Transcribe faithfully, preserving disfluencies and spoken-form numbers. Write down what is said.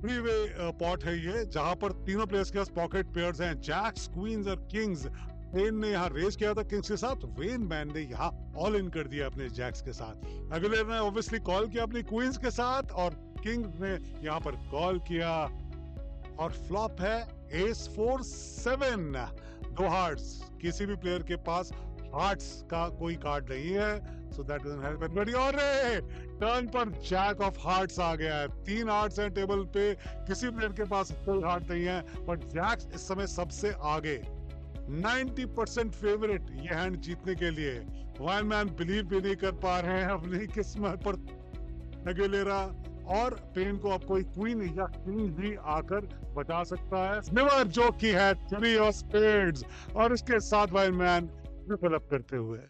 Three way pot है ये, जहां पर तीनों प्लेयर्स के पास पॉकेट पेयर्स हैं, जैक्स, क्वींस और किंग्स। वेन ने यहाँ रेस किया था किंग्स के साथ, वेन मैन ने यहाँ ऑल इन कर दिया अपने जैक्स के साथ। एगुलर ने ऑब्वियसली कॉल किया अपनी क्वींस के साथ और किंग्स ने यहाँ पर कॉल किया और फ्लॉप है एस फोर सेवन, दो हार्ट्स। किसी भी प्लेयर के पास हार्ट्स का कोई कार्ड नहीं है, so that doesn't help anybody. और टर्न पर जैक ऑफ हार्ट्स आ गया है, तीन हार्ट्स हैं टेबल पे, किसी प्लेयर के पास कोई हार्ट नहीं है, बट जैक्स इस समय सबसे आगे, नब्बे परसेंट फेवरेट ये हैंड जीतने के लिए। वाइन मैन बिलीव भी नहीं कर पा रहे हैं अपनी किस्मत पर। एगुलेरा और पेन को अब कोई क्वीन या किंग भी आकर बचा सकता है, निवर जो की है थ्री ऑफ स्पेड्स, और इसके साथ वाइनमैन फिलअप करते हुए